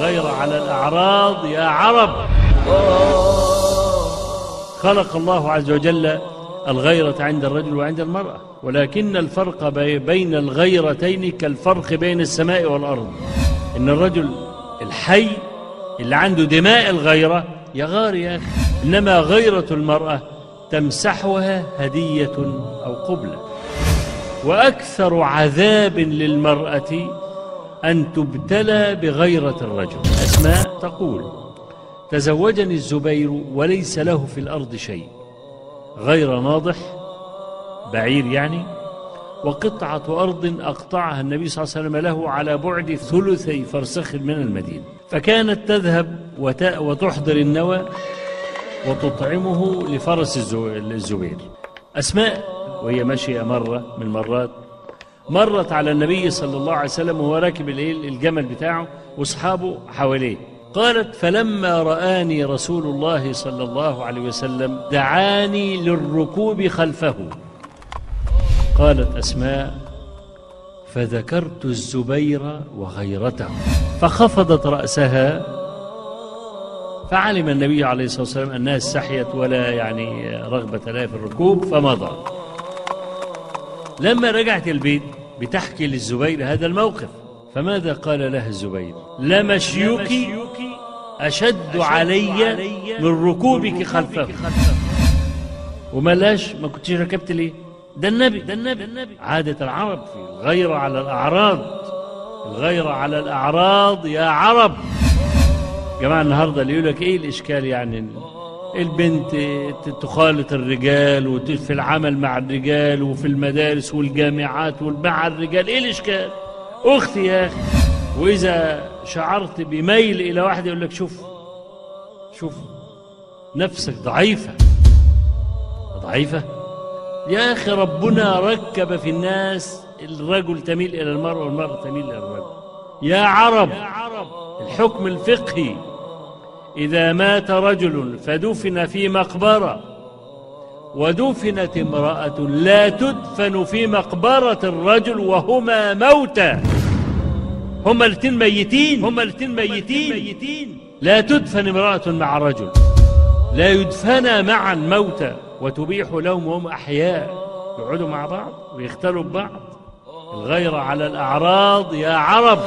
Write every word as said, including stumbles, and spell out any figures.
غير على الأعراض يا عرب. خلق الله عز وجل الغيرة عند الرجل وعند المرأة، ولكن الفرق بين الغيرتين كالفرق بين السماء والأرض، إن الرجل الحي اللي عنده دماء الغيرة يغار يا أخي، إنما غيرة المرأة تمسحها هدية أو قبلة. وأكثر عذاب للمرأة أن تبتلى بغيرة الرجل. أسماء تقول: تزوجني الزبير وليس له في الأرض شيء، غير ناضح بعير يعني، وقطعة أرض أقطعها النبي صلى الله عليه وسلم له على بعد ثلثي فرسخ من المدينة، فكانت تذهب وتحضر النوى وتطعمه لفرس الزبير. أسماء وهي ماشية مرة من مرات مرت على النبي صلى الله عليه وسلم وهو راكب الجمل بتاعه وأصحابه حواليه، قالت: فلما رآني رسول الله صلى الله عليه وسلم دعاني للركوب خلفه. قالت أسماء: فذكرت الزبير وغيرته، فخفضت رأسها، فعلم النبي عليه الصلاة والسلام أنها استحيت ولا يعني رغبة لها في الركوب فمضى. لما رجعت البيت بتحكي للزبير هذا الموقف، فماذا قال لها الزبير؟ لمشيك أشد علي من ركوبك خلفه. وملاش ما كنتش ركبت ليه؟ ده النبي ده النبي عادة العرب في الغيرة على الأعراض، الغيرة على الأعراض يا عرب. جماعة النهاردة اللي يقول لك إيه الإشكال يعني البنت تخالط الرجال وفي العمل مع الرجال وفي المدارس والجامعات ومع الرجال، إيه الإشكال؟ أختي يا أخي، وإذا شعرت بميل إلى واحدة يقول لك شوف شوف نفسك ضعيفة ضعيفة يا أخي. ربنا ركب في الناس الرجل تميل إلى المرأة والمرأة تميل إلى الرجل يا عرب. الحكم الفقهي: إذا مات رجل فدفن في مقبرة ودفنت امرأة لا تدفن في مقبرة الرجل وهما موتى، هما الاثنين ميتين هما الاثنين ميتين لا تدفن امرأة مع رجل، لا يدفن معا موتى وتبيح لهم وهم أحياء، يقعدوا مع بعض ويختلوا ببعض. الغيرة على الأعراض يا عرب.